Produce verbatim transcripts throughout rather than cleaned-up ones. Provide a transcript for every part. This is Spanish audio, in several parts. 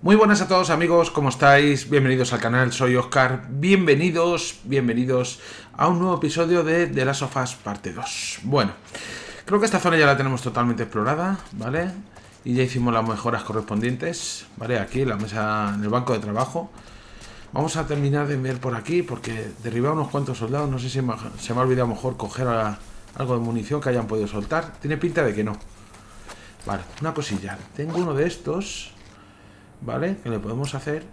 Muy buenas a todos amigos, ¿cómo estáis? Bienvenidos al canal, soy Oscar. Bienvenidos, bienvenidos a un nuevo episodio de The Last of Us Parte dos. Bueno, creo que esta zona ya la tenemos totalmente explorada, ¿vale? Y ya hicimos las mejoras correspondientes, ¿vale? Aquí, la mesa, en el banco de trabajo. Vamos a terminar de ver por aquí, porque derribar unos cuantos soldados, no sé si me, se me ha olvidado mejor coger a, algo de munición que hayan podido soltar. Tiene pinta de que no. Vale, una cosilla. Tengo uno de estos... ¿Vale? Que le podemos hacer...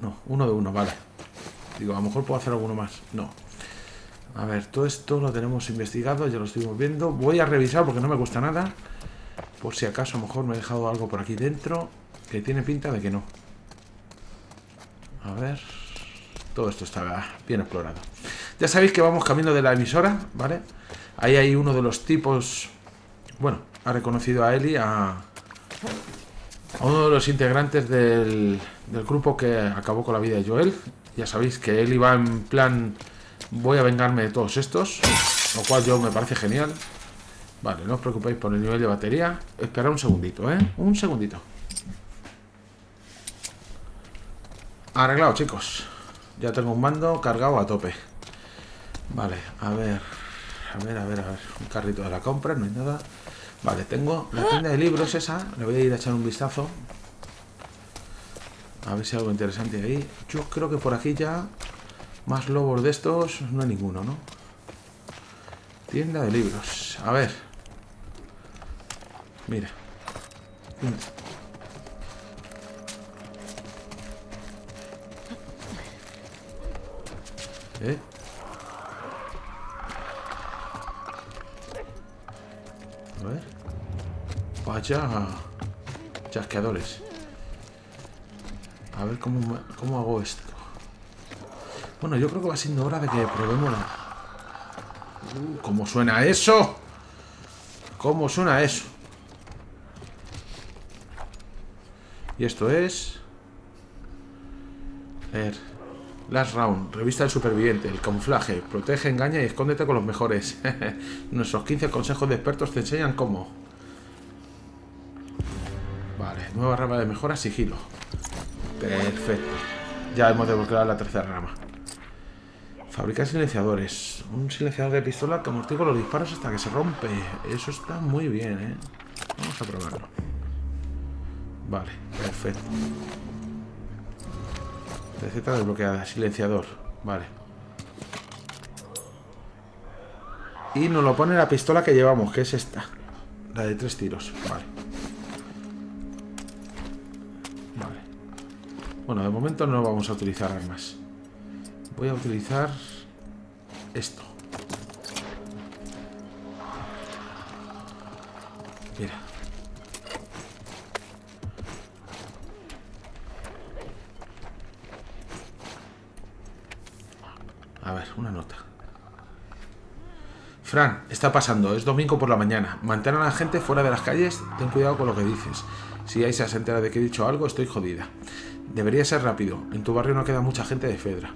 No, uno de uno, vale. Digo, a lo mejor puedo hacer alguno más. No. A ver, todo esto lo tenemos investigado, ya lo estuvimos viendo. Voy a revisar porque no me cuesta nada. Por si acaso a lo mejor me he dejado algo por aquí dentro. Que tiene pinta de que no. A ver... Todo esto está bien explorado. Ya sabéis que vamos camino de la emisora, ¿vale? Ahí hay uno de los tipos... Bueno, ha reconocido a Eli, a... a uno de los integrantes del, del grupo que acabó con la vida de Joel. Ya sabéis que él iba en plan, voy a vengarme de todos estos, lo cual yo me parece genial. Vale, no os preocupéis por el nivel de batería. Esperad un segundito, ¿eh? Un segundito. Arreglado, chicos. Ya tengo un mando cargado a tope. Vale, a ver. A ver, a ver, a ver. Un carrito de la compra, no hay nada. Vale, tengo la tienda de libros esa. Le voy a ir a echar un vistazo. A ver si hay algo interesante ahí. Yo creo que por aquí ya... Más lobos de estos... No hay ninguno, ¿no? Tienda de libros. A ver. Mira. ¿Eh? A ver. Vaya chasqueadores. A ver cómo, me, cómo hago esto. Bueno, yo creo que va siendo hora de que probemos la... Uh, ¿Cómo suena eso? ¿Cómo suena eso? Y esto es... A ver. Last Round, revista del superviviente, el camuflaje, protege, engaña y escóndete con los mejores. Nuestros quince consejos de expertos te enseñan cómo. Vale, nueva rama de mejora, sigilo. Perfecto. Ya hemos desbloqueado la tercera rama. Fabricar silenciadores. Un silenciador de pistola que amortigua los disparos hasta que se rompe. Eso está muy bien, ¿eh? Vamos a probarlo. Vale, perfecto. Receta desbloqueada, silenciador. Vale. Y nos lo pone la pistola que llevamos, que es esta. La de tres tiros, vale. Vale. Bueno, de momento no vamos a utilizar armas. Voy a utilizar esto. Mira. A ver, una nota. Fran, está pasando, es domingo por la mañana. Mantén a la gente fuera de las calles. Ten cuidado con lo que dices. Si Isa se entera de que he dicho algo, estoy jodida. Debería ser rápido. En tu barrio no queda mucha gente de Fedra.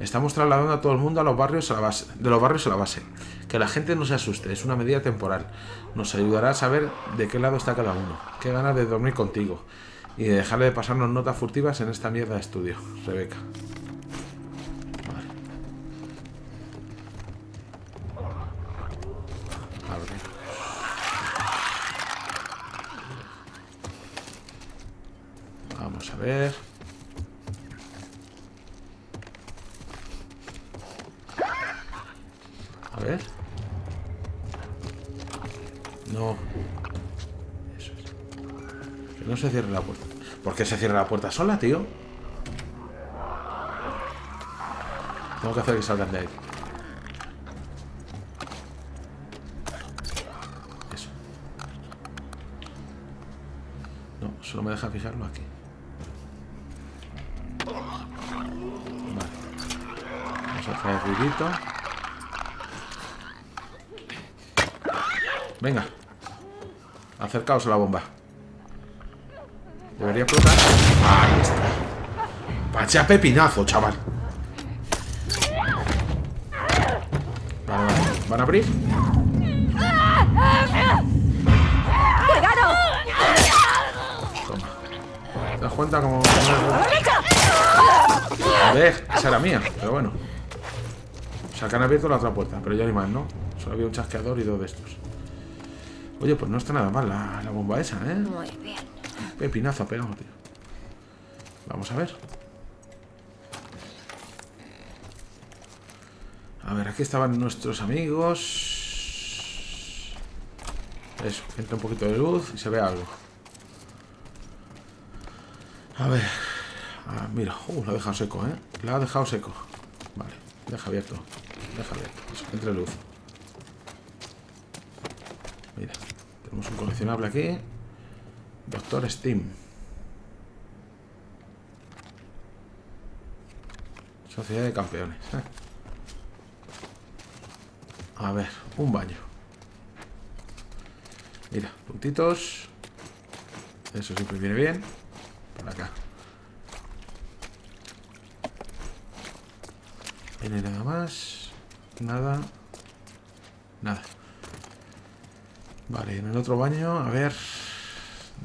Estamos trasladando a todo el mundo a los barrios a la base. De los barrios a la base. Que la gente no se asuste, es una medida temporal. Nos ayudará a saber de qué lado está cada uno. Qué ganas de dormir contigo. Y de dejarle de pasarnos notas furtivas en esta mierda de estudio. Rebeca. Vamos a ver. A ver. No. Eso es. Que no se cierre la puerta. ¿Por qué se cierra la puerta sola, tío? Tengo que hacer que salgan de ahí. Eso. No, solo me deja fijarlo aquí. El ruidito. Venga. Acercaos a la bomba. Debería explotar. Ahí está. Vaya pepinazo, chaval. Vale, vale. ¿Van a abrir? Toma. cuenta como... A ver, esa era mía, pero bueno. O sea, que han abierto la otra puerta, pero ya ni más, ¿no? Solo había un chasqueador y dos de estos. Oye, pues no está nada mal la, la bomba esa, ¿eh? Muy bien. Pepinazo ha pegado, tío. Vamos a ver. A ver, aquí estaban nuestros amigos. Eso, entra un poquito de luz y se ve algo. A ver. Ah, mira, uh, lo ha dejado seco, ¿eh? Lo ha dejado seco. Vale, deja abierto. Deja abierto. Eso, que entre luz. Mira, tenemos un coleccionable aquí. Doctor Steam. Sociedad de campeones, ¿eh? A ver, un baño. Mira, puntitos. Eso siempre viene bien. Por acá. Viene nada más. Nada. Nada. Vale, en el otro baño, a ver.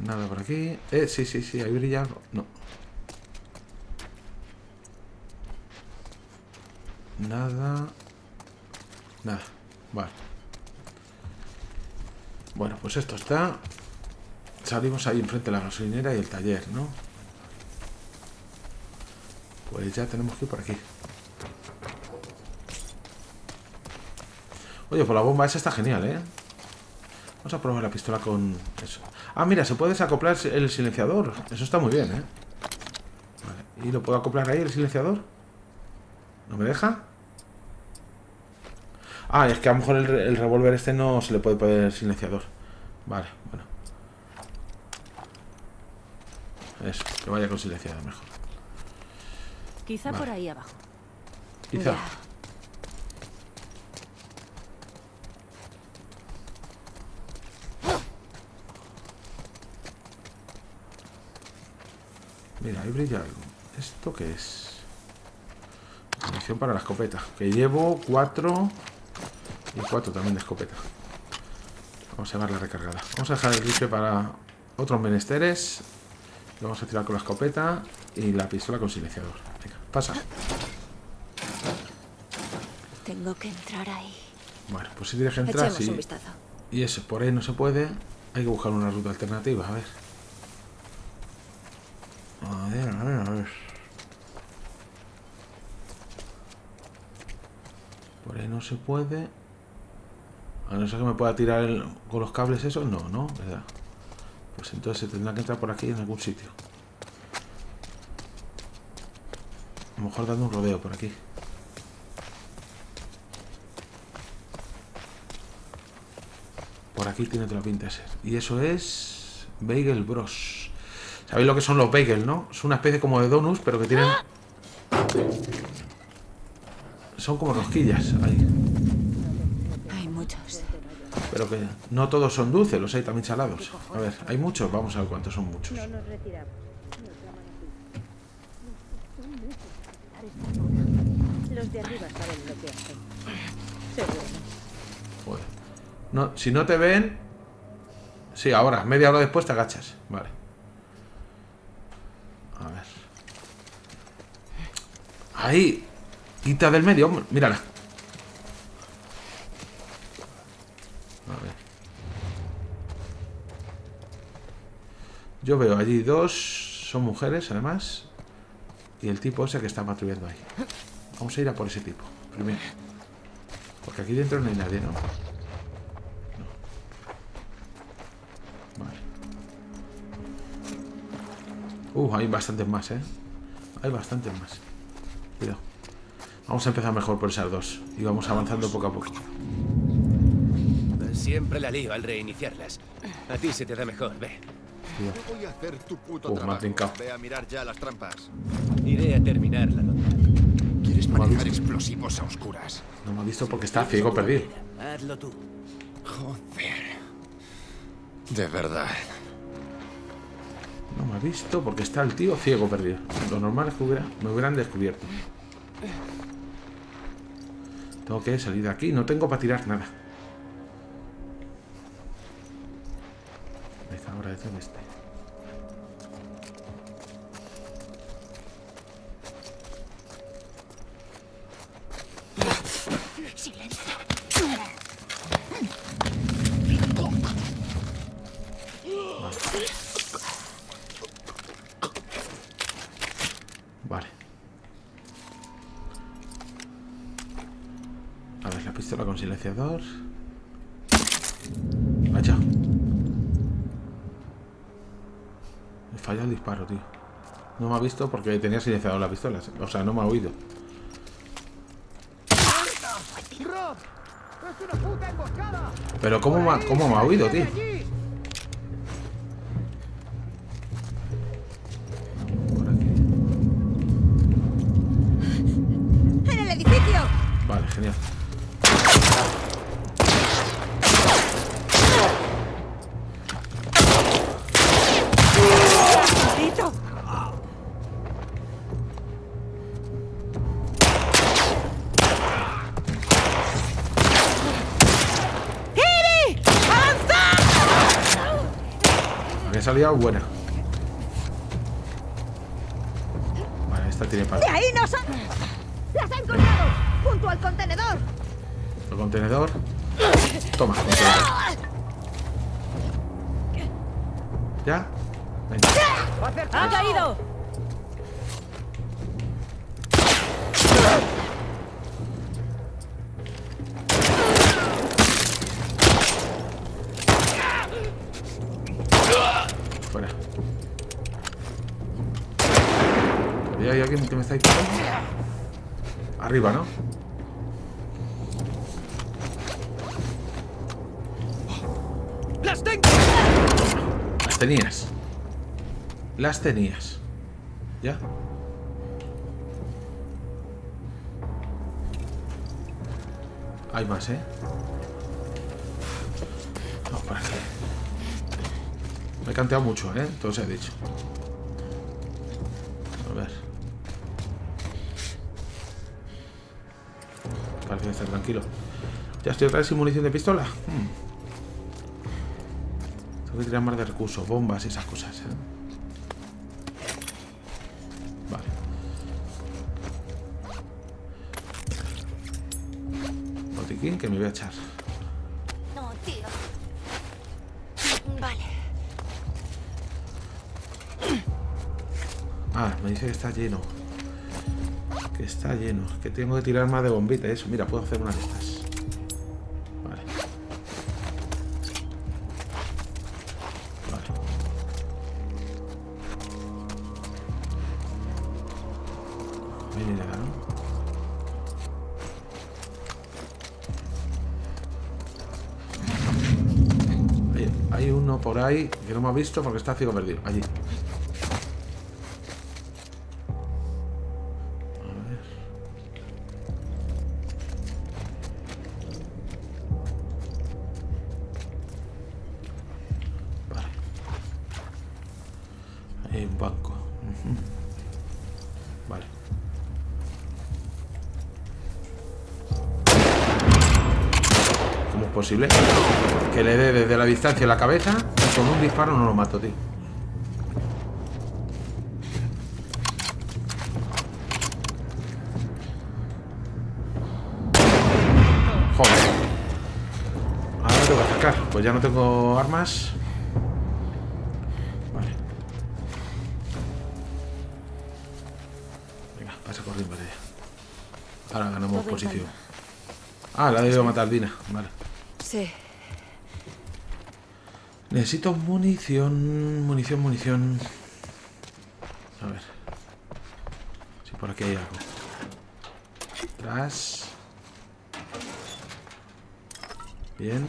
Nada por aquí. Eh, sí, sí, sí, ahí brilla algo. No. Nada. Nada. Vale. Bueno, pues esto está. Salimos ahí enfrente de la gasolinera y el taller, ¿no? Pues ya tenemos que ir por aquí. Oye, pues la bomba esa está genial, ¿eh? Vamos a probar la pistola con eso. Ah, mira, se puede desacoplar el silenciador. Eso está muy bien, ¿eh? Vale. ¿Y lo puedo acoplar ahí, el silenciador? ¿No me deja? Ah, es que a lo mejor el, el revólver este no se le puede poner el silenciador. Vale, bueno. Eso, que vaya con silenciador mejor. Quizá vale. Por ahí abajo. Quizá. Ya. Mira, ahí brilla algo. ¿Esto qué es? Munición para la escopeta. Que llevo cuatro... Y cuatro también de escopeta. Vamos a llevarla recargada. Vamos a dejar el rifle para otros menesteres. Lo vamos a tirar con la escopeta y la pistola con silenciador. Venga, pasa. Tengo que entrar ahí. Bueno, pues si tienes que entrar, sí. Y eso, por ahí no se puede. Hay que buscar una ruta alternativa, a ver. A ver, a ver, a ver. Por ahí no se puede. A no ser que me pueda tirar el, con los cables esos. No, no, ¿verdad? Pues entonces se tendrá que entrar por aquí en algún sitio. A lo mejor dando un rodeo por aquí. Por aquí tiene otra pinta de ser. Y eso es... Bagel Bros. ¿Sabéis lo que son los bagels, no? Es una especie como de donuts, pero que tienen... Son como rosquillas. Ahí. Pero que no todos son dulces, los hay también salados. A ver, hay muchos, vamos a ver cuántos son muchos. Los de arriba saben lo que hacen. Joder. No, si no te ven... Sí, ahora, media hora después te agachas. Vale. A ver. Ahí. Quita del medio, hombre. Mírala. Yo veo allí dos, son mujeres además, y el tipo ese que está patrullando ahí. Vamos a ir a por ese tipo, primero. Porque aquí dentro no hay nadie, ¿no? No. Vale. Uh, hay bastantes más, ¿eh? Hay bastantes más. Cuidado. Vamos a empezar mejor por esas dos, y vamos avanzando poco a poco. Siempre la lío al reiniciarlas. A ti se te da mejor, ve. Yo voy a hacer tu puto trabajo. Ve a mirar ya las trampas. Iré a terminar la nota. ¿Quieres manejar explosivos a oscuras? No me ha visto porque está ciego perdido. Hazlo tú. Joder. De verdad. No me ha visto porque está el tío ciego perdido. Lo normal es que hubiera, me hubieran descubierto. Tengo que salir de aquí. No tengo para tirar nada. Ahora detrás de este. Vale. A ver, la pistola con silenciador. Vaya. Me falla el disparo, tío. No me ha visto porque tenía silenciador la pistola. O sea, no me ha oído. Pero ¿cómo me ha, cómo me ha oído, tío? ¡En el edificio! Vale, genial. Salida buena. Vale, esta tiene para. ¡De ahí no sal! ¡Las han encontrado! ¡Junto al contenedor! ¿El contenedor? Toma, contenedor. ¿Ya? Venga. ¡Ha caído! Que me estáis tirando. Arriba, ¿no? ¡Las tengo! Las tenías. Las tenías. ¿Ya? Hay más, ¿eh? No, para aquí. Me he canteado mucho, ¿eh? Entonces he dicho. A ver. Parece estar tranquilo. Ya estoy otra vez sin munición de pistola. Hmm. Tengo que tirar más de recursos, bombas y esas cosas, ¿eh? Vale. Botiquín que me voy a echar. No, tío. Vale. Ah, me dice que está lleno. Está lleno, que tengo que tirar más de bombita. Eso, mira, puedo hacer una de estas. Vale. Vale. Viene nada, ¿no? Oye, hay uno por ahí que no me ha visto porque está ciego perdido. Allí. Posible que le dé desde la distancia la cabeza y con un disparo no lo mato, tío. Joder. Ahora tengo que atacar. Pues ya no tengo armas. Vale. Venga, pasa corriendo para allá. Ahora ganamos posición. Ah, la debo matar, Dina. Vale. Sí. Necesito munición, munición, munición. A ver. Si por aquí hay algo. Atrás. Bien.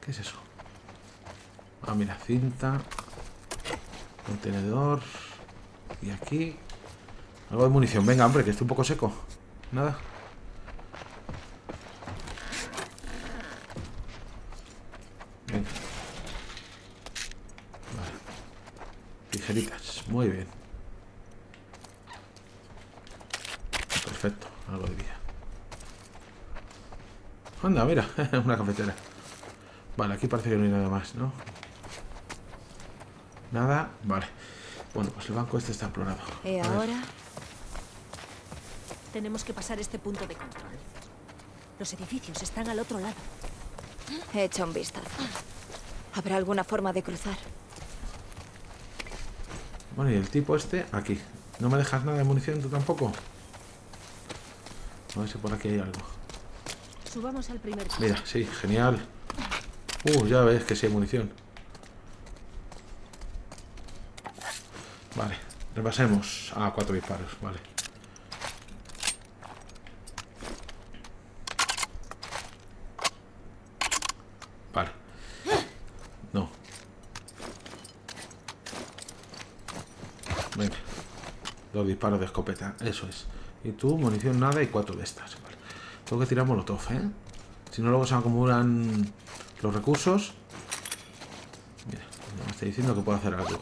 ¿Qué es eso? Ah, mira, cinta. Contenedor. Y aquí. Algo de munición. Venga, hombre, que estoy un poco seco. Nada. Muy bien. Perfecto, algo de vida. Anda, mira, una cafetera. Vale, aquí parece que no hay nada más, ¿no? Nada, vale. Bueno, pues el banco este está explorado. Y ahora tenemos que pasar este punto de control. Los edificios están al otro lado. Echa un vistazo. ¿Habrá alguna forma de cruzar? Bueno, y el tipo este, aquí. ¿No me dejas nada de munición tú tampoco? A ver si por aquí hay algo. Subamos al primer piso. Mira, sí, genial. Uh, ya ves que sí hay munición. Vale, repasemos. Ah, cuatro disparos, vale. Vale. No. Venga. Dos disparos de escopeta, eso es. Y tú, munición nada y cuatro de estas. Vale. Tengo que tirar molotov, ¿eh? Si no, luego se acumulan los recursos. Mira, me está diciendo que puedo hacer algo.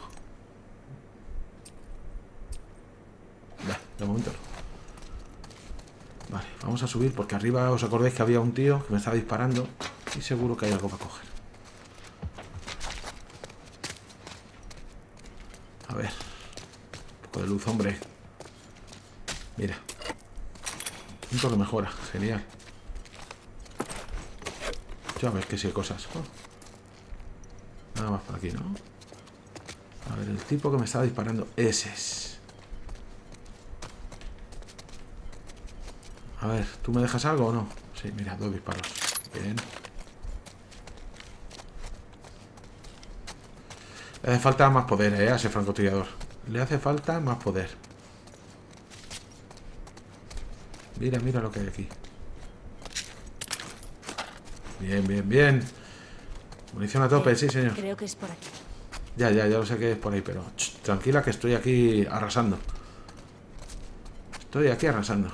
Vale, de momento no. Vale, vamos a subir porque arriba os acordáis que había un tío que me estaba disparando y seguro que hay algo para coger. A ver. Un poco de luz, hombre. Mira. Punto de mejora, genial. Ya ves que sí hay cosas. Oh. Nada más por aquí, ¿no? A ver, el tipo que me estaba disparando. Ese es. A ver, ¿tú me dejas algo o no? Sí, mira, dos disparos. Bien. Le hace falta más poder, ¿eh? A ese francotirador. Le hace falta más poder. Mira, mira lo que hay aquí. Bien, bien, bien. Munición a tope, sí, señor. Creo que es por aquí. Ya, ya, ya lo sé que es por ahí, pero... Ch, tranquila que estoy aquí arrasando. Estoy aquí arrasando.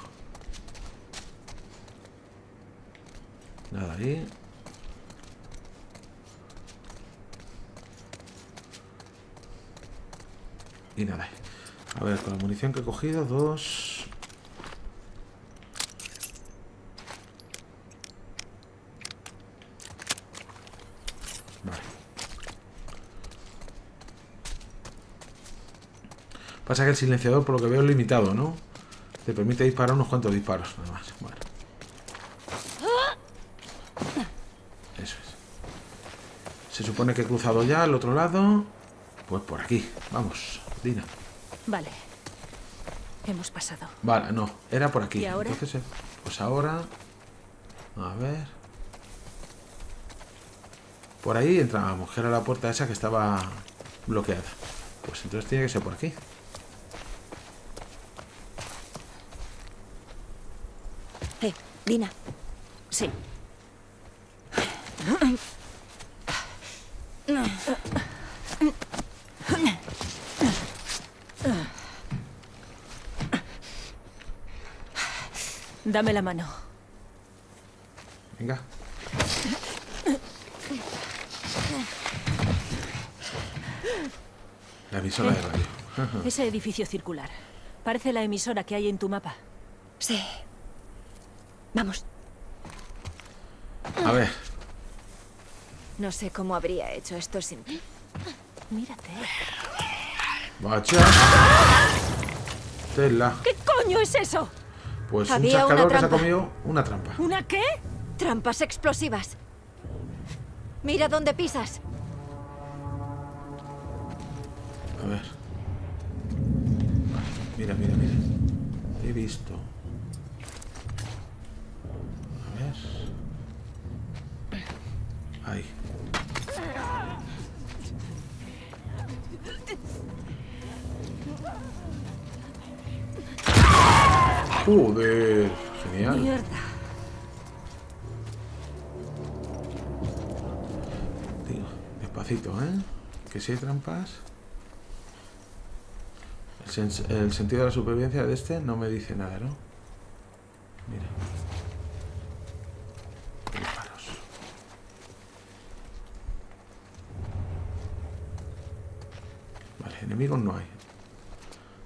Nada ahí. Y nada ahí. A ver, con la munición que he cogido, dos... Pasa que el silenciador, por lo que veo, es limitado, ¿no? Te permite disparar unos cuantos disparos, nada más. Bueno. Eso es. Se supone que he cruzado ya al otro lado. Pues por aquí. Vamos, Dina. Vale. Hemos pasado. Vale, no. Era por aquí. ¿Y ahora? Entonces, pues ahora... A ver... Por ahí entrábamos, que era la puerta esa que estaba bloqueada. Pues entonces tiene que ser por aquí. Eh, Dina. Sí. Dame la mano. Venga. La emisora eh, de radio. Ese edificio circular. Parece la emisora que hay en tu mapa. Sí. Vamos. A ver. No sé cómo habría hecho esto sin ti. Mírate. Macha. Tela. ¿Qué coño es eso? Pues un chascador que se ha comido una trampa. ¿Una qué? Trampas explosivas. Mira dónde pisas. A ver. Mira, mira, mira. He visto. A ver. Ahí. Joder. Genial. Mierda. Tío, despacito, ¿eh? Que si hay trampas. El sentido de la supervivencia de este no me dice nada, ¿no? Mira. Disparos. Vale, enemigos no hay.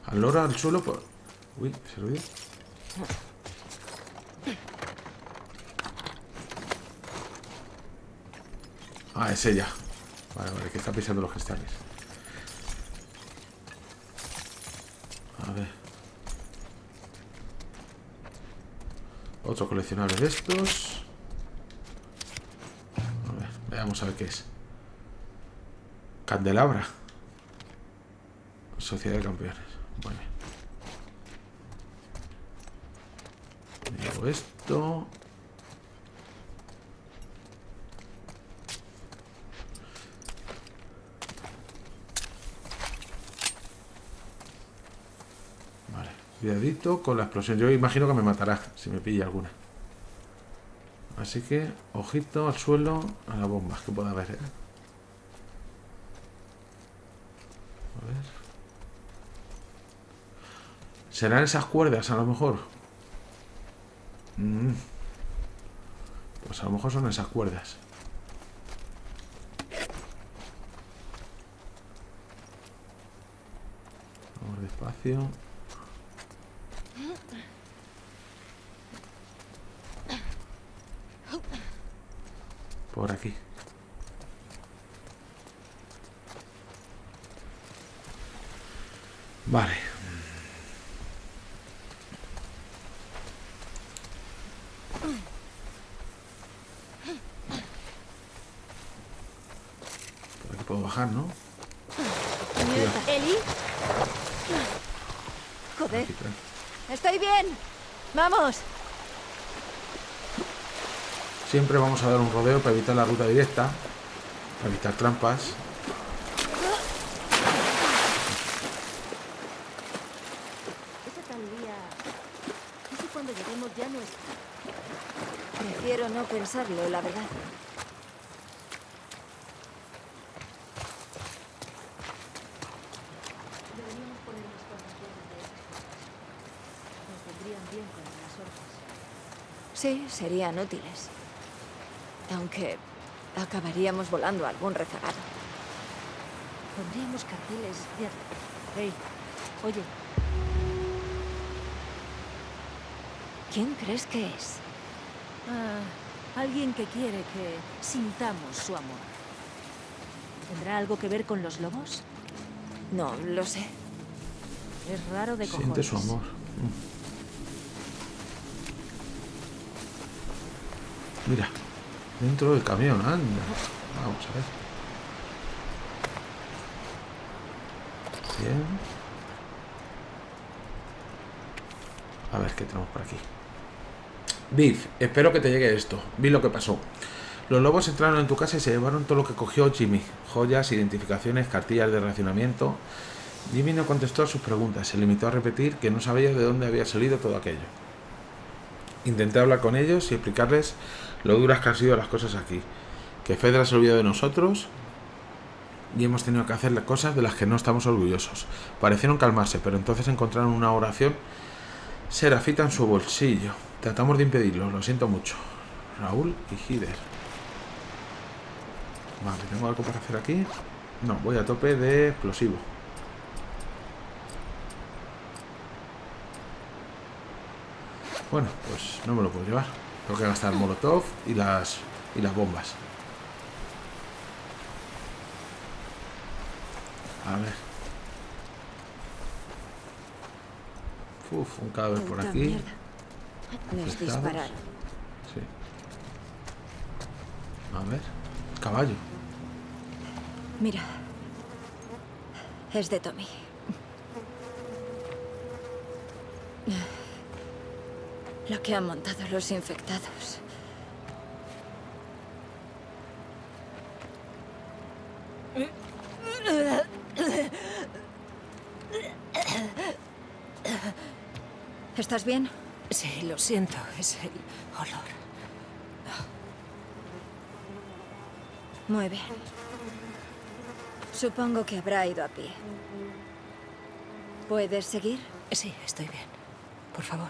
Al loro, al suelo, por... Uy, se lo vi. Ah, es ella. Vale, vale, que está pisando los cristales. Otro coleccionable de estos. A ver, veamos a ver qué es. Candelabra. Sociedad de campeones. Muy bien. Me llevo esto. Vale, cuidadito con la explosión. Yo imagino que me matará si me pilla alguna. Así que, ojito al suelo, a las bombas que pueda haber, ¿eh? A ver. ¿Serán esas cuerdas a lo mejor? Mm. Pues a lo mejor son esas cuerdas. Vamos despacio. Por aquí. Vale. Por aquí puedo bajar, ¿no? Eli. Joder. Estoy bien. Vamos. Siempre vamos a dar un rodeo para evitar la ruta directa, para evitar trampas. Pensarlo, la verdad. Deberíamos poner unas cuantas cuerdas de esas cosas. Nos vendrían bien contra las orcas. Sí, serían útiles. Aunque acabaríamos volando a algún rezagado. Pondríamos carteles de... Hey, oye. ¿Quién crees que es? Ah... Alguien que quiere que sintamos su amor. ¿Tendrá algo que ver con los lobos? No, lo sé. Es raro de cojones. Siente su amor. Mira, dentro del camión, anda. Vamos a ver. Bien. A ver qué tenemos por aquí. Viv, espero que te llegue esto. Vi lo que pasó. Los lobos entraron en tu casa y se llevaron todo lo que cogió Jimmy. Joyas, identificaciones, cartillas de racionamiento. Jimmy no contestó a sus preguntas. Se limitó a repetir que no sabía de dónde había salido todo aquello. Intenté hablar con ellos y explicarles lo duras que han sido las cosas aquí. Que Fedra se olvidó de nosotros y hemos tenido que hacer las cosas de las que no estamos orgullosos. Parecieron calmarse, pero entonces encontraron una oración serafita en su bolsillo. Tratamos de impedirlo, lo siento mucho. Raúl y Hider. Vale, ¿tengo algo para hacer aquí? No, voy a tope de explosivo. Bueno, pues no me lo puedo llevar. Tengo que gastar el molotov y las, y las bombas. A ver. Uf, un cadáver por aquí. Nos dispararon. Sí. A ver. Caballo. Mira. Es de Tommy. Lo que han montado los infectados. ¿Estás bien? Sí, lo siento, es el olor. Muy bien. Supongo que habrá ido a pie. ¿Puedes seguir? Sí, estoy bien. Por favor.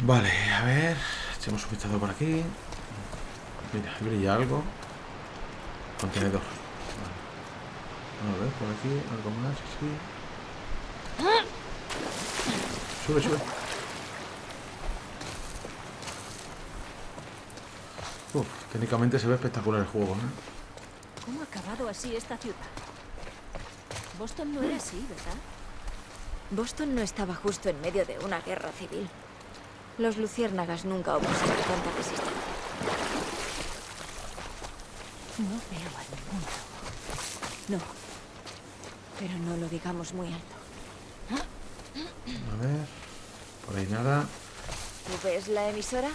Vale, a ver. Echemos un vistazo por aquí. Mira, brilla algo. Contenedor. Vale. A ver, por aquí, algo más, sí. Sube, sube. Uf, técnicamente se ve espectacular el juego, ¿eh? ¿Cómo ha acabado así esta ciudad? Boston no era así, ¿verdad? Boston no estaba justo en medio de una guerra civil. Los luciérnagas nunca opusieron tanta resistencia. No veo a ningún lobo. No. Pero no lo digamos muy alto. A ver... Por ahí nada. ¿Tú ves la emisora?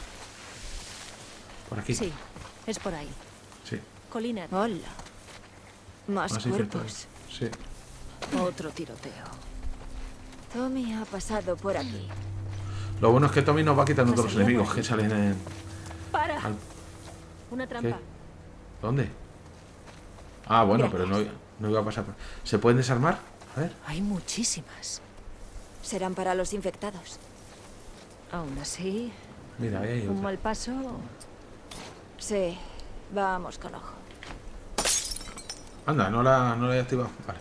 ¿Por aquí? Sí, es por ahí. Sí. Colina. Hola. Más ah, sí, cuerpos. Sí. Otro tiroteo. Tommy ha pasado por aquí. Lo bueno es que Tommy nos va quitando todos los enemigos que salen en... Para. Al... Una trampa. ¿Qué? ¿Dónde? Ah, bueno, gracias. Pero no, no iba a pasar por... ¿Se pueden desarmar? A ver. Hay muchísimas. Serán para los infectados. Aún así... Mira, ahí hay otra. Un mal paso... Sí, vamos con ojo. Anda, no la, no la he activado. Vale.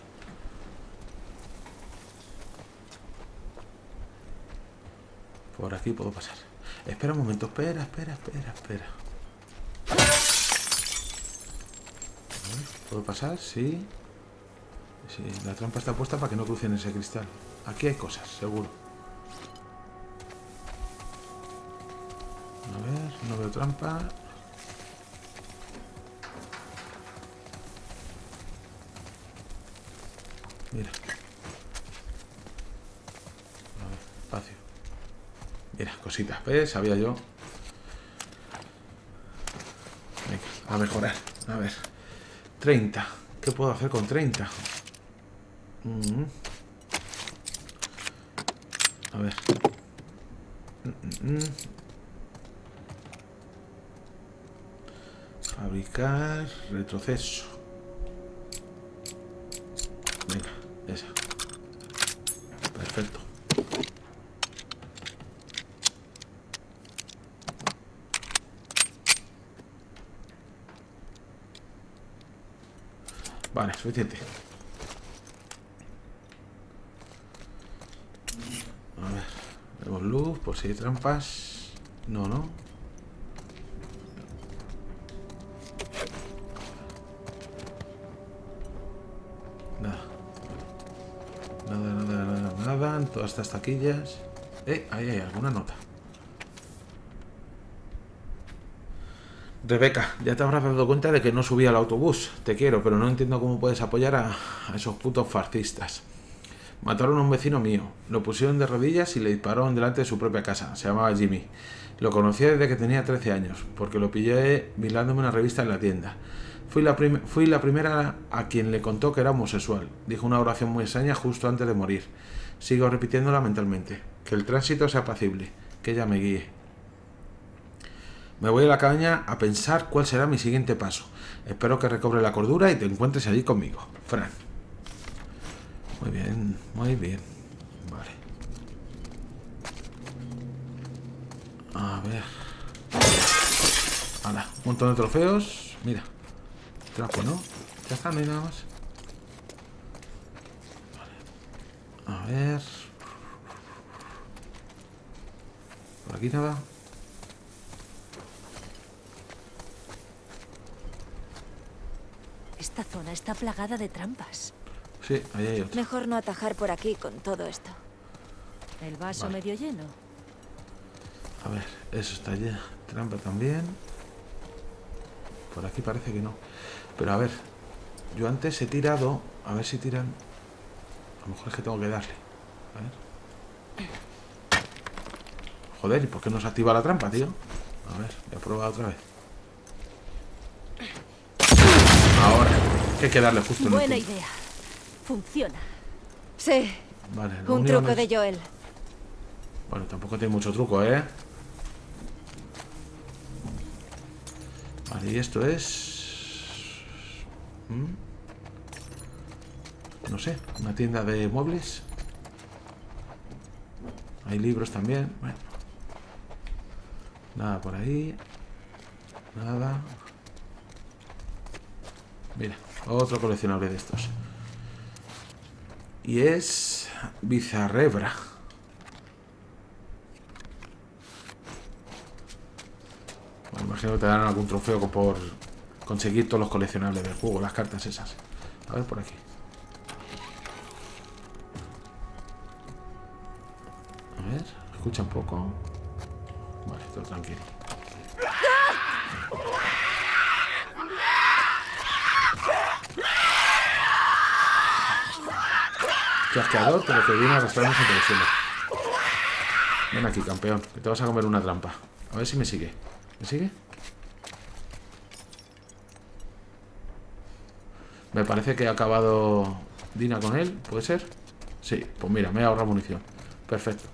Por aquí puedo pasar. Espera un momento, espera, espera, espera, espera. ¿Puedo pasar? Sí. Sí, la trampa está puesta para que no crucen ese cristal. Aquí hay cosas, seguro. A ver, no veo trampa. Mira. A ver, espacio. Mira, cositas, ¿ves? Sabía yo. Venga, a mejorar. A ver. treinta. ¿Qué puedo hacer con treinta? Mm-hmm. A ver. Mm-mm. Fabricar, retroceso. Venga, esa. Perfecto. Vale, suficiente. A ver, vemos luz por si hay trampas. No, no. Todas estas taquillas. Eh, ahí hay alguna nota. Rebeca, ya te habrás dado cuenta de que no subí al autobús. Te quiero, pero no entiendo cómo puedes apoyar a, a esos putos fascistas. Mataron a un vecino mío. Lo pusieron de rodillas y le dispararon delante de su propia casa. Se llamaba Jimmy. Lo conocí desde que tenía trece años, porque lo pillé mirándome una revista en la tienda. Fui la, fui la primera a quien le contó que era homosexual. Dijo una oración muy extraña justo antes de morir. Sigo repitiéndola mentalmente. Que el tránsito sea apacible. Que ella me guíe. Me voy a la cabaña a pensar cuál será mi siguiente paso. Espero que recobre la cordura y te encuentres allí conmigo. Frank. Muy bien, muy bien. Vale. A ver. Hala, un montón de trofeos. Mira. Trapo, ¿no? Ya está, no hay nada más. A ver... Por aquí nada. Esta zona está plagada de trampas. Sí, ahí hay otra. Mejor no atajar por aquí con todo esto. El vaso vale. Medio lleno. A ver, eso está ya. Trampa también. Por aquí parece que no. Pero a ver, yo antes he tirado... A ver si tiran... A lo mejor es que tengo que darle. A ver. Joder, ¿y por qué no se activa la trampa, tío? A ver, voy a probar otra vez. Ahora, que hay que darle justo en el punto. Buena idea. Funciona. Sí. Vale, un truco es... de Joel. Bueno, tampoco tiene mucho truco, ¿eh? Vale, y esto es... ¿Mm? No sé, una tienda de muebles. Hay libros también. Bueno. Nada por ahí. Nada. Mira, otro coleccionable de estos. Y es... Bizarrebra. Bueno, imagino que te darán algún trofeo por conseguir todos los coleccionables del juego. Las cartas esas. A ver por aquí. escucha un poco. Vale, todo tranquilo. Chasqueador, pero que viene arrastrarnos entre el suelo. Ven aquí, campeón, que te vas a comer una trampa. A ver si me sigue. ¿Me sigue? Me parece que ha acabado Dina con él, ¿puede ser? Sí, pues mira, me he ahorrado munición. Perfecto.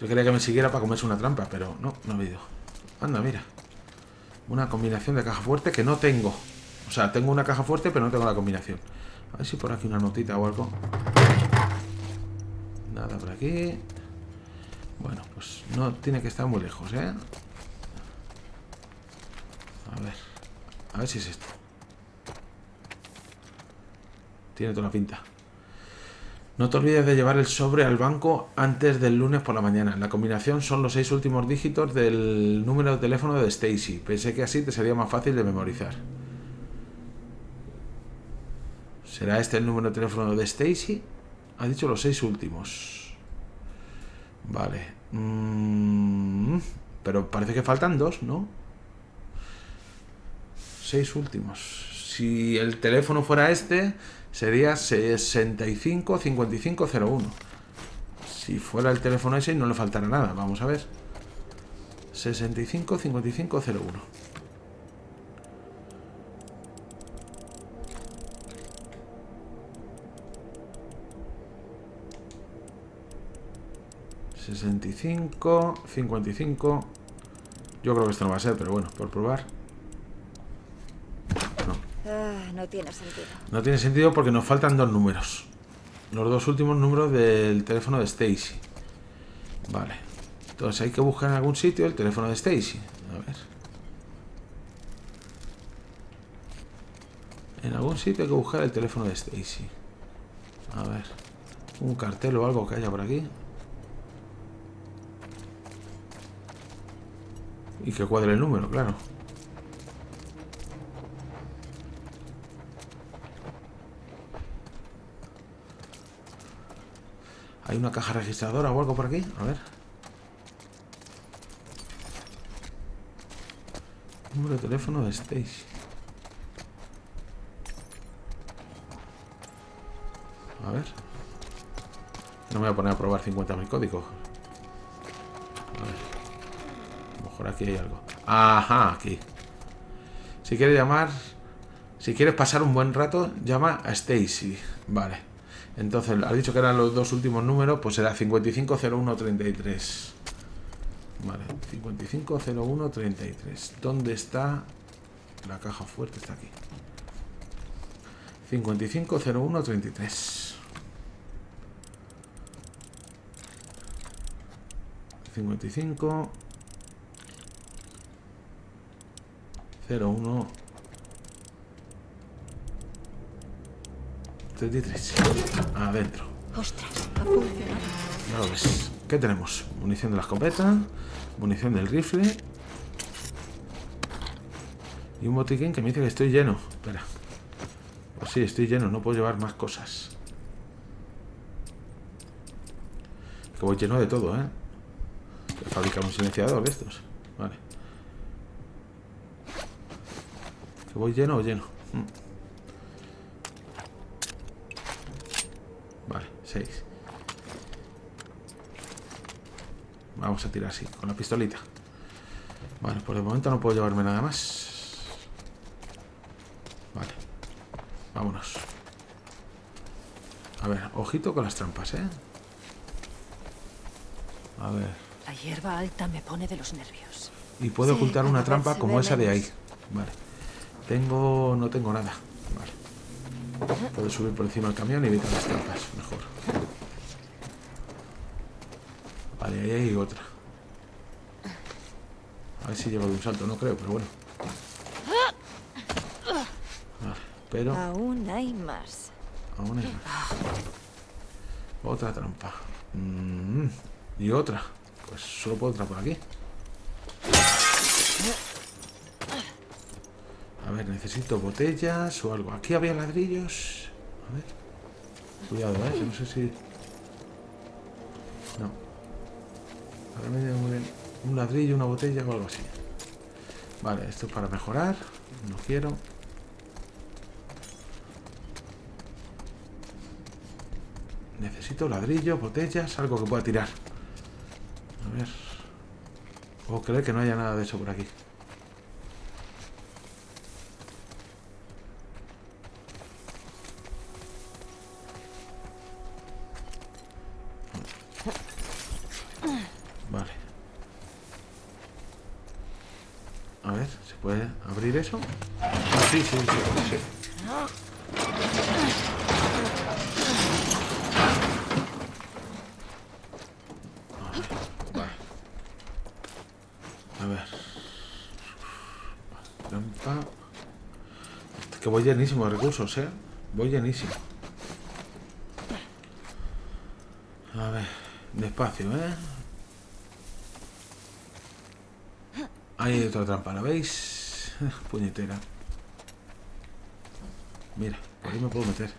Yo quería que me siguiera para comerse una trampa, pero no, no ha habido. Anda, mira. Una combinación de caja fuerte que no tengo. O sea, tengo una caja fuerte, pero no tengo la combinación. A ver si por aquí una notita o algo. Nada por aquí. Bueno, pues no tiene que estar muy lejos, ¿eh? A ver. A ver si es esto. Tiene toda la pinta. No te olvides de llevar el sobre al banco antes del lunes por la mañana. La combinación son los seis últimos dígitos del número de teléfono de Stacy. Pensé que así te sería más fácil de memorizar. ¿Será este el número de teléfono de Stacy? Ha dicho los seis últimos. Vale. Mm, pero parece que faltan dos, ¿no? Seis últimos. Si el teléfono fuera este, sería sesenta y cinco cincuenta y cinco cero uno. Si fuera el teléfono ese, no le faltará nada. Vamos a ver. sesenta y cinco cincuenta y cinco cero uno. sesenta y cinco, cincuenta y cinco. Yo creo que esto no va a ser, pero bueno, por probar. No. Ah, no tiene sentido. No tiene sentido porque nos faltan dos números. Los dos últimos números del teléfono de Stacy. Vale. Entonces hay que buscar en algún sitio el teléfono de Stacy. A ver. En algún sitio hay que buscar el teléfono de Stacy. A ver. Un cartel o algo que haya por aquí. Y que cuadre el número, claro. ¿Hay una caja registradora o algo por aquí? A ver. Número de teléfono de Stacy. A ver. No me voy a poner a probar cincuenta mil códigos. Aquí hay algo. Ajá, aquí. Si quieres llamar, si quieres pasar un buen rato, llama a Stacy. Vale. Entonces, has dicho que eran los dos últimos números, pues será cincuenta y cinco cero uno treinta y tres. Vale, cincuenta y cinco cero uno treinta y tres. ¿Dónde está la caja fuerte? Está aquí. cincuenta y cinco cero uno treinta y tres. cincuenta y cinco cero uno treinta y tres. Adentro. Ostras, ha funcionado. Ya lo ves. ¿Qué tenemos? Munición de la escopeta, munición del rifle y un botiquín que me dice que estoy lleno. Espera. Pues sí, estoy lleno, no puedo llevar más cosas. Que voy lleno de todo, ¿eh? Fabricar un silenciador de estos. Vale. ¿Voy lleno o lleno? Mm. Vale, seis. Vamos a tirar así, con la pistolita. Vale, por el momento no puedo llevarme nada más. Vale. Vámonos. A ver, ojito con las trampas, ¿eh? A ver. La hierba alta me pone de los nervios. Y puedo sí, ocultar una trampa como esa de ahí. Vale. Tengo... no tengo nada. Vale. Puedo subir por encima del camión y evitar las trampas. Mejor. Vale, ahí hay otra. A ver si llevo de un salto. No creo, pero bueno. Vale, pero... aún hay más. Aún hay más. Otra trampa. Mm, y otra. Pues solo puedo entrar por aquí. A ver, necesito botellas o algo. Aquí había ladrillos. A ver. Cuidado, eh. No sé si... No. Ahora me viene muy bien un ladrillo, una botella o algo así. Vale, esto es para mejorar. No quiero. Necesito ladrillo, botellas, algo que pueda tirar. A ver. Puedo creer que no haya nada de eso por aquí. Vale. A ver, ¿se puede abrir eso? Ah, sí, sí, sí, sí. Voy llenísimo de recursos, ¿eh? Voy llenísimo. A ver, despacio, ¿eh? Ahí hay otra trampa, ¿la veis? Puñetera. Mira, por ahí me puedo meter.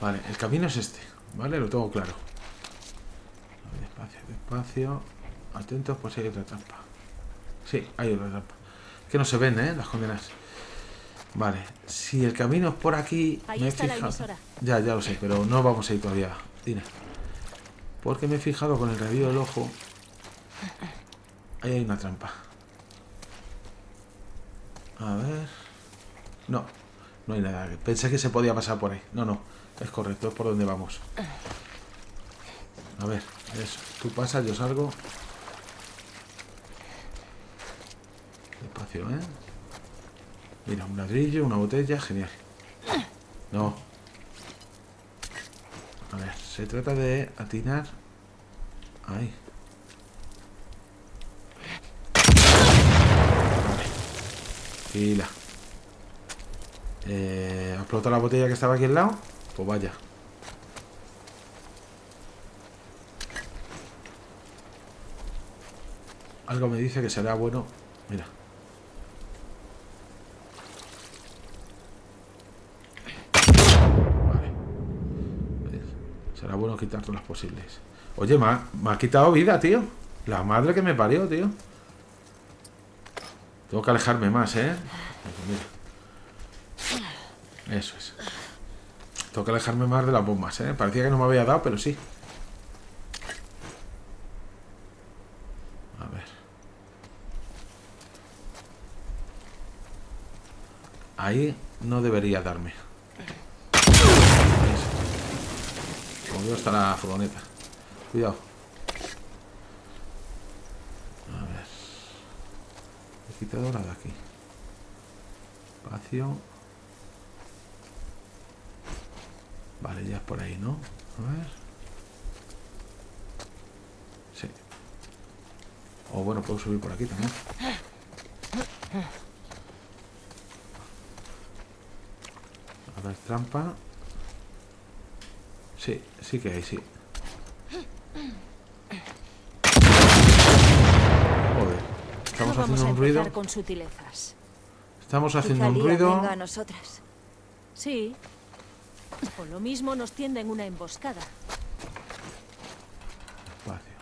Vale, el camino es este, ¿vale? Lo tengo claro. Despacio, despacio. Atentos, pues hay otra trampa. Sí, hay otra trampa. Que no se ven, ¿eh? Las condenas. Vale, si el camino es por aquí... Ahí me he fijado. Ya, ya lo sé, pero no vamos a ir todavía, Dina. Porque me he fijado con el rabillo del ojo. Ahí hay una trampa. A ver... No, no hay nada. Pensé que se podía pasar por ahí. No, no, es correcto, es por donde vamos. A ver, eso. Tú pasas, yo salgo... Despacio, ¿eh? Mira, un ladrillo, una botella, genial. No. A ver, se trata de atinar. Ahí. Vale. Fila. Eh, ¿ha explotado la botella que estaba aquí al lado? Pues vaya. Algo me dice que será bueno. Mira. Será bueno quitar todas las posibles. Oye, me ha, me ha quitado vida, tío. La madre que me parió, tío. Tengo que alejarme más, ¿eh? Mira. Eso es. Tengo que alejarme más de las bombas, ¿eh? Parecía que no me había dado, pero sí. A ver. Ahí no debería darme. Está la furgoneta. Cuidado. A ver. He quitado la de aquí. Espacio. Vale, ya es por ahí, ¿no? A ver. Sí. O bueno, puedo subir por aquí también. A ver, trampa. Sí, sí que hay, sí. Joder. Estamos haciendo un ruido. Estamos haciendo un ruido. Sí. Por lo mismo nos tienden una emboscada. Despacio.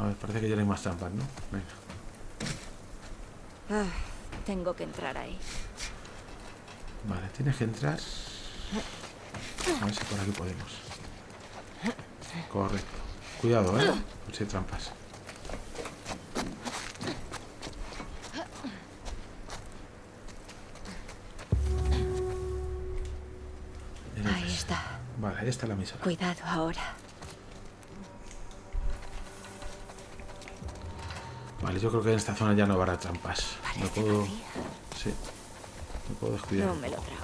A ver, parece que ya no hay más trampas, ¿no? Venga. Ah, tengo que entrar ahí. Vale, tienes que entrar. A ver si por aquí podemos. Correcto. Cuidado, ¿eh? Por si hay trampas. Ahí está. Vale, ahí está la misa. Cuidado ahora. Vale, yo creo que en esta zona ya no habrá trampas. No puedo... Sí. No puedo descuidar. No me lo trago.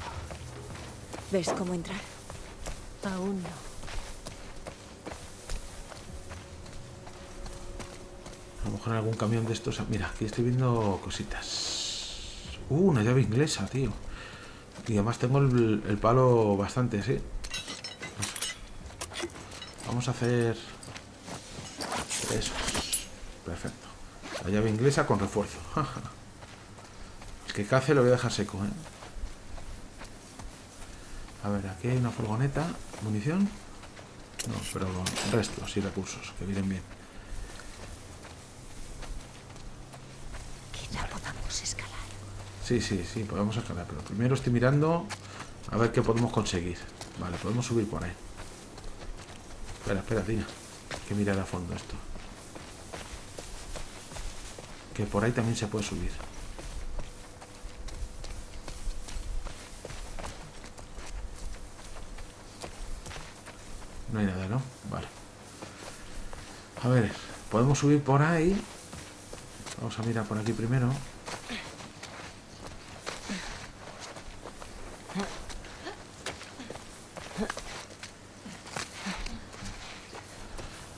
¿Ves cómo entrar? Aún no. A lo mejor en algún camión de estos... Mira, aquí estoy viendo cositas. Uh, una llave inglesa, tío. Y además tengo el, el palo bastante, sí. Vamos a hacer... Eso. Perfecto. La llave inglesa con refuerzo. que café lo voy a dejar seco, ¿eh? A ver, aquí hay una furgoneta. ¿Munición? No, pero restos y recursos, que vienen bien. Quizá podamos escalar. Sí, sí, sí, podemos escalar, pero primero estoy mirando a ver qué podemos conseguir. Vale, podemos subir por ahí. Espera, espera, Dina. Hay que mirar a fondo esto. Que por ahí también se puede subir. No hay nada, ¿no? Vale. A ver, podemos subir por ahí. Vamos a mirar por aquí primero.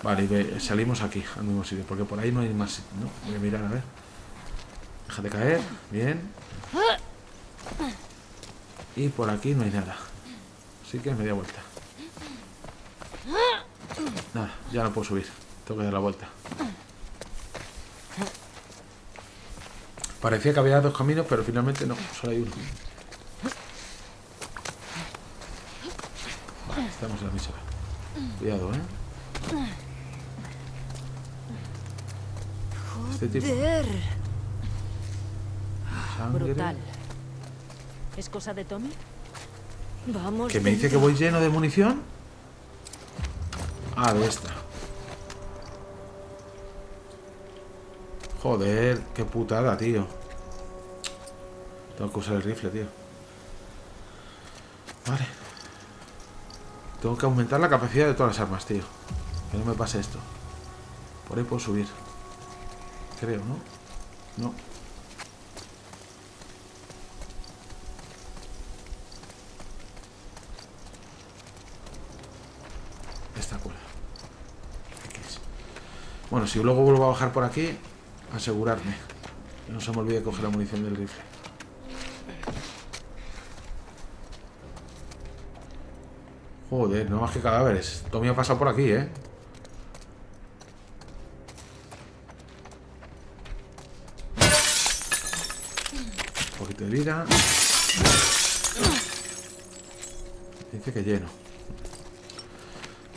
Vale, salimos aquí, al mismo sitio, porque por ahí no hay más sitio, ¿no? Voy a mirar, a ver. Déjate caer, bien. Y por aquí no hay nada. Así que media vuelta. Nada, ya no puedo subir. Tengo que dar la vuelta. Parecía que había dos caminos, pero finalmente no, solo hay uno. Vale, estamos en la misma. Cuidado, ¿eh? Este tipo. Brutal. ¿Es cosa de Tommy? Vamos. ¿Que me dice que voy lleno de munición? Ah, de esta. Joder, qué putada, tío. Tengo que usar el rifle, tío. Vale. Tengo que aumentar la capacidad de todas las armas, tío. Que no me pase esto. Por ahí puedo subir. Creo, ¿no? No. Esta cuerda. Bueno, si luego vuelvo a bajar por aquí, asegurarme. Que no se me olvide coger la munición del rifle. Joder, no más que cadáveres. Tommy ha pasado por aquí, ¿eh? Herida. Dice que lleno.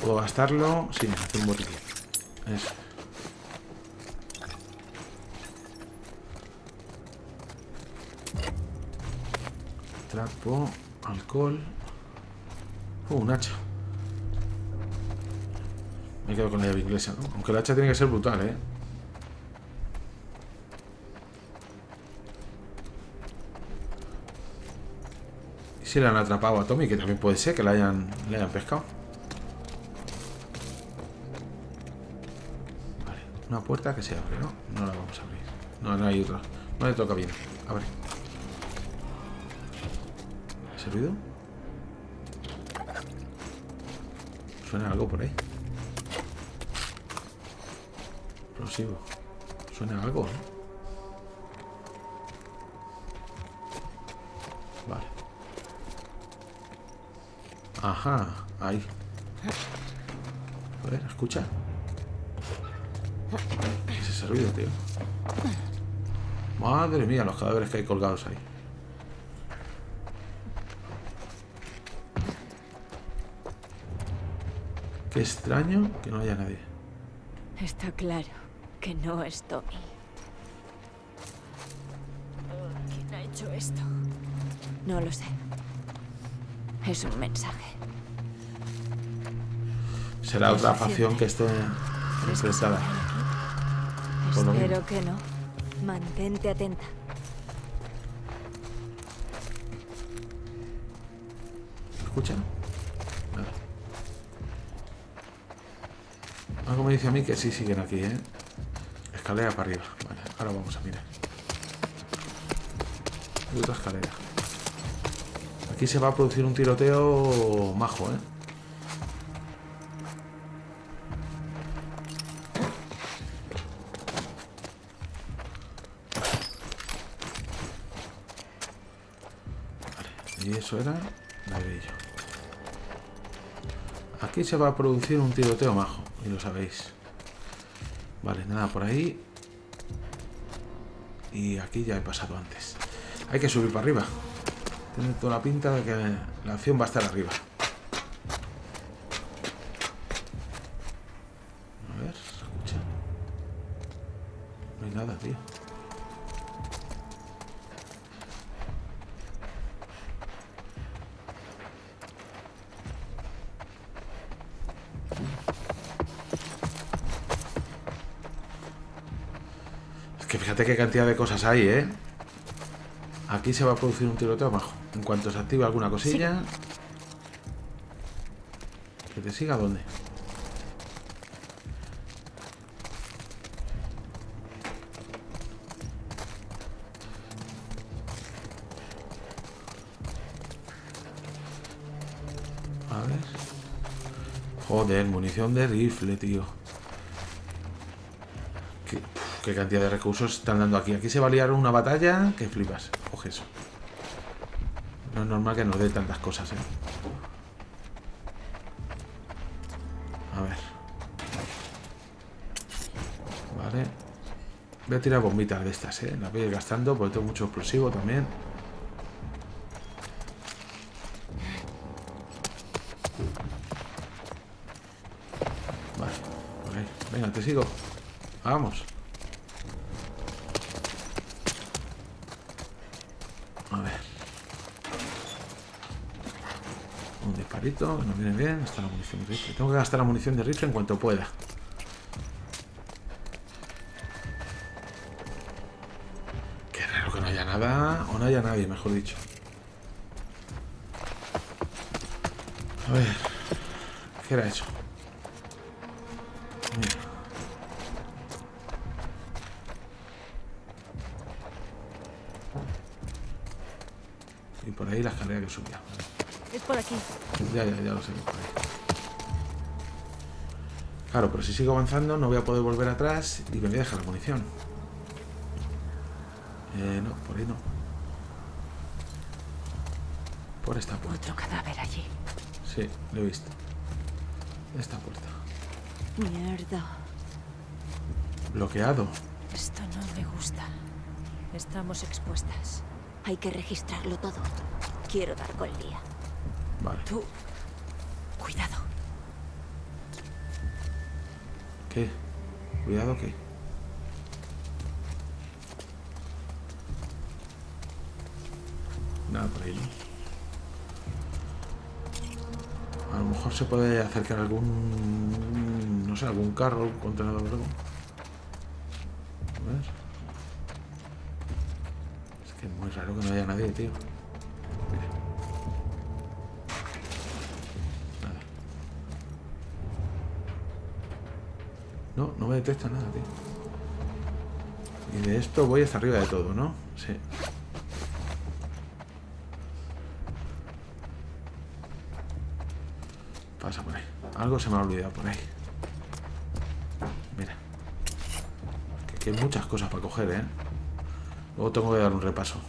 ¿Puedo gastarlo? Sí, hacer un botiquín. Eso. Trapo, alcohol. Uh, un hacha. Me quedo con la llave inglesa, ¿no? Aunque la hacha tiene que ser brutal, ¿eh? Si le han atrapado a Tommy, que también puede ser que le hayan, le hayan pescado. Vale, una puerta que se abre, ¿no? No la vamos a abrir. No, no hay otra. No le toca bien. A ver. ¿Ese ruido? Suena algo por ahí. Explosivo. Suena algo, ¿no? Ajá, ahí. A ver, escucha. ¿Qué es ese ruido, tío? Madre mía, los cadáveres que hay colgados ahí. Qué extraño que no haya nadie. Está claro que no es Tommy. ¿Quién ha hecho esto? No lo sé. Es un mensaje. Será otra facción que esté enfrentada. Espero que no. Mantente atenta. ¿Escuchan? Nada. Algo me dice a mí que sí siguen aquí, ¿eh? Escalera para arriba. Vale, ahora vamos a mirar. Hay otra escalera. Aquí se va a producir un tiroteo majo, ¿eh? Vale, y eso era ladrillo. Aquí se va a producir un tiroteo majo, y lo sabéis. Vale, nada por ahí. Y aquí ya he pasado antes. Hay que subir para arriba. Tiene toda la pinta de que la acción va a estar arriba. A ver, escucha. No hay nada, tío. Fíjate qué cantidad de cosas hay, ¿eh? Aquí se va a producir un tiroteo abajo. En cuanto se activa alguna cosilla... Sí. ¿Que te siga dónde? A ver... Joder, munición de rifle, tío. Qué cantidad de recursos están dando aquí. Aquí se va a liar una batalla que flipas. Coge eso. No es normal que nos dé tantas cosas, ¿eh? A ver. Vale. Voy a tirar bombitas de estas, ¿eh? Las voy a ir gastando porque tengo mucho explosivo también. Vale. Okay. Venga, te sigo. Vamos. No viene bien, hasta la munición de rifle. Tengo que gastar la munición de rifle en cuanto pueda. Qué raro que no haya nada, o no haya nadie, mejor dicho. A ver, ¿qué era eso? Mira. Y por ahí la escalera que subía. Es por aquí. Ya, ya, ya lo sé. Claro, pero si sigo avanzando no voy a poder volver atrás y me voy a dejar la munición. Eh, no, por ahí no. Por esta puerta. Otro cadáver allí. Sí, lo he visto. Esta puerta. Mierda. Bloqueado. Esto no me gusta. Estamos expuestas. Hay que registrarlo todo. Quiero dar con el día. Vale. Tú, cuidado. ¿Qué? ¿Cuidado qué? Nada por ahí, ¿no? A lo mejor se puede acercar algún... No sé, algún carro, un contenedor o algo. A ver. Es que es muy raro que no haya nadie, tío. No, no me detecta nada, tío. Y de esto voy hasta arriba de todo, ¿no? Sí. Pasa por ahí. Algo se me ha olvidado por ahí. Mira. Que aquí hay muchas cosas para coger, ¿eh? Luego tengo que dar un repaso.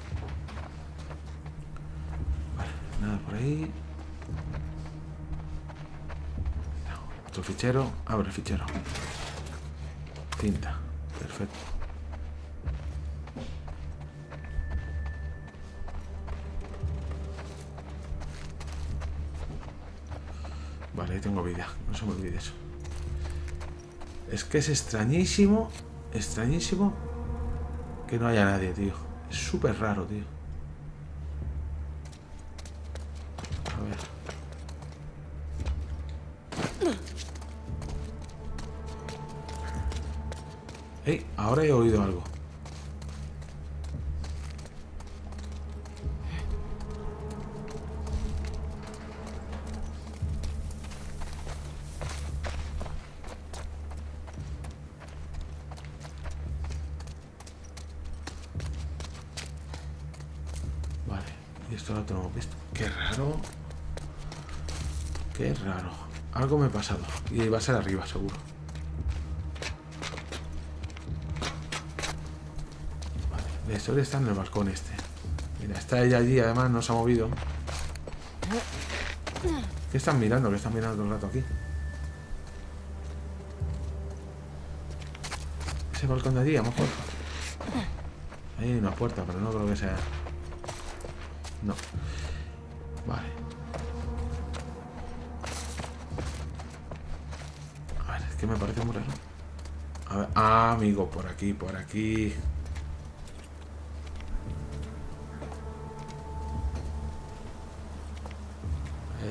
Vale, nada por ahí. No, otro fichero. Abre el fichero. Tinta, perfecto. Vale, ahí tengo vida, no se me olvide eso. Es que es extrañísimo, extrañísimo que no haya nadie, tío. Es súper raro, tío. A ver. Hey, ahora he oído algo. Vale, y esto lo tengo visto. Qué raro. Qué raro. Algo me ha pasado. Y va a ser arriba, seguro. La historia está en el balcón este. Mira, está ella allí, además no se ha movido. ¿Qué están mirando? ¿Qué están mirando todo el rato aquí? Ese balcón de allí, a lo mejor. Ahí hay una puerta, pero no creo que sea No. Vale. A ver, es que me parece muy raro. A ver, ah, amigo, por aquí, por aquí.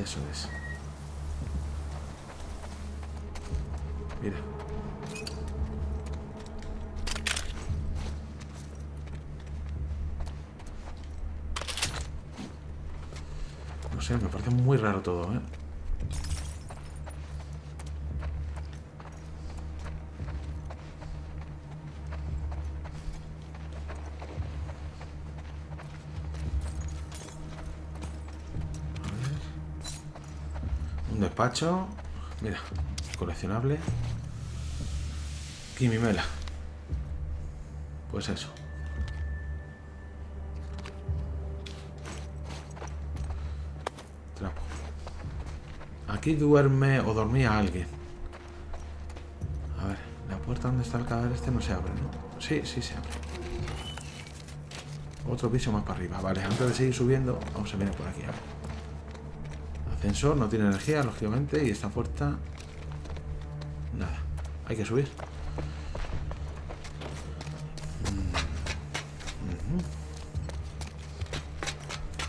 Eso es. Mira. No sé, me parece muy raro todo, ¿eh? Pacho, mira, coleccionable. Quimimela. Pues eso. Trapo. Aquí duerme o dormía alguien. A ver, la puerta donde está el cadáver este no se abre, ¿no? Sí, sí se abre. Otro piso más para arriba. Vale, antes de seguir subiendo, vamos a venir por aquí, a ver. Ascensor, no tiene energía, lógicamente, y esta puerta... Nada, hay que subir.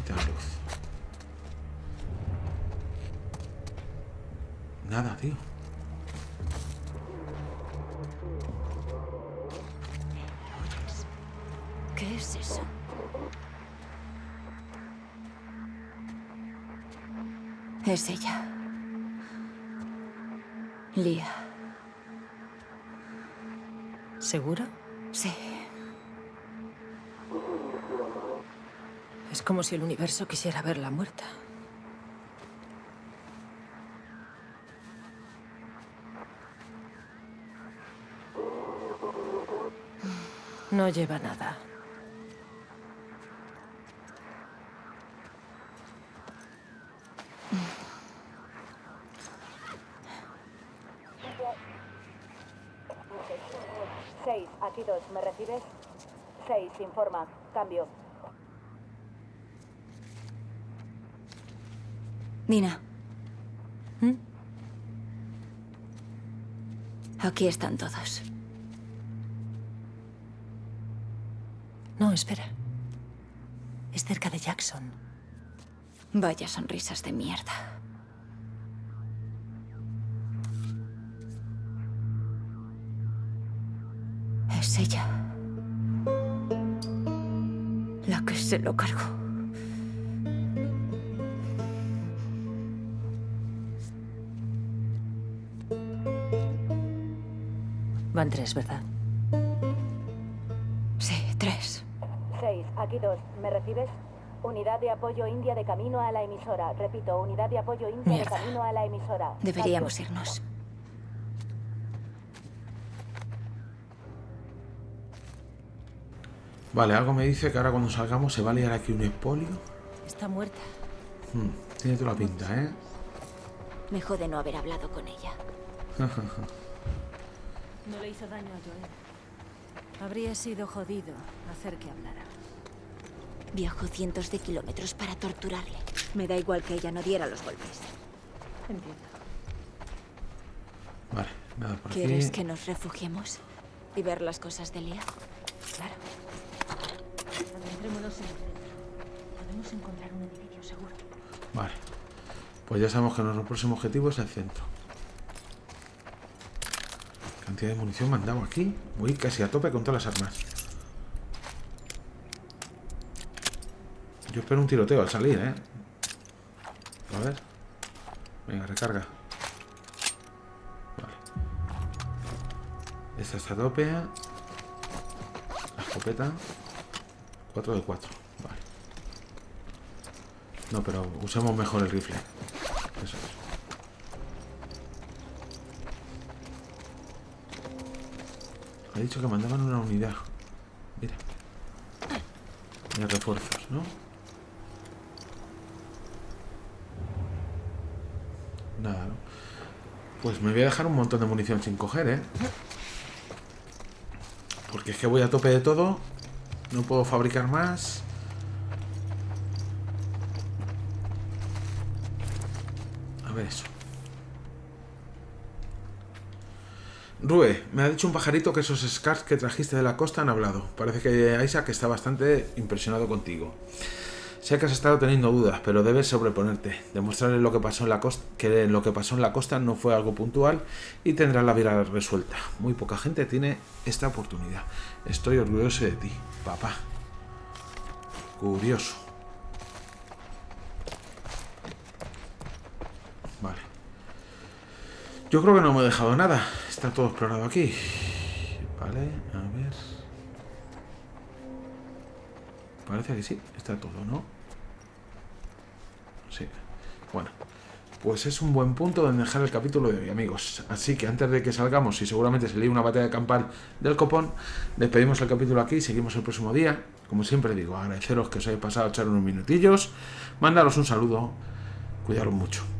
Quita la luz. Nada, tío. ¿Qué es eso? Es ella. Lía. ¿Seguro? Sí. Es como si el universo quisiera verla muerta. No lleva nada. ¿Me recibes? seis, informa. Cambio. Dina. ¿Mm? Aquí están todos. No, espera. Es cerca de Jackson. Vaya sonrisas de mierda. Es ella. La que se lo cargó. Van tres, ¿verdad? Sí, tres. Seis, aquí dos. ¿Me recibes? Unidad de apoyo india de camino a la emisora. Repito, unidad de apoyo india Mierda. de camino a la emisora. Deberíamos Salve. irnos. Vale, algo me dice que ahora cuando salgamos se va a liar aquí un espolio. Está muerta. Hmm, tiene toda la pinta, ¿eh? Me jode no haber hablado con ella. No le hizo daño a Joel. Habría sido jodido hacer que hablara. Viajó cientos de kilómetros para torturarle. Me da igual que ella no diera los golpes. Entiendo. Vale, nada por aquí. ¿Quieres que nos refugiemos y ver las cosas de Lía? Claro. Entrémonos en el centro. Podemos encontrar un edificio seguro. Vale. Pues ya sabemos que nuestro próximo objetivo es el centro. Cantidad de munición me han dado aquí. Voy casi a tope con todas las armas. Yo espero un tiroteo al salir, ¿eh? A ver. Venga, recarga. Vale. Esta está a tope. La escopeta. cuatro de cuatro, vale. No, pero usemos mejor el rifle. Eso es. Ha dicho que mandaban una unidad. Mira. Mira, refuerzos, ¿no? Nada, ¿no? Pues me voy a dejar un montón de munición sin coger, ¿eh? Porque es que voy a tope de todo. No puedo fabricar más. ver eso. Rue, me ha dicho un pajarito que esos scars que trajiste de la costa han hablado. Parece que Isaac está bastante impresionado contigo. Sé que has estado teniendo dudas, pero debes sobreponerte. Demostrarle lo que pasó en la costa, que lo que pasó en la costa no fue algo puntual y tendrás la vida resuelta. Muy poca gente tiene esta oportunidad. Estoy orgulloso de ti, papá. Curioso. Vale. Yo creo que no me he dejado nada. Está todo explorado aquí. Vale, a ver. Parece que sí, está todo, ¿no? Sí. Bueno, pues es un buen punto de dejar el capítulo de hoy, amigos. Así que antes de que salgamos, y seguramente se lee una batalla de campal del copón, despedimos el capítulo aquí y seguimos el próximo día. Como siempre digo, agradeceros que os hayáis pasado a echar unos minutillos. Mandaros un saludo. Cuidaros mucho.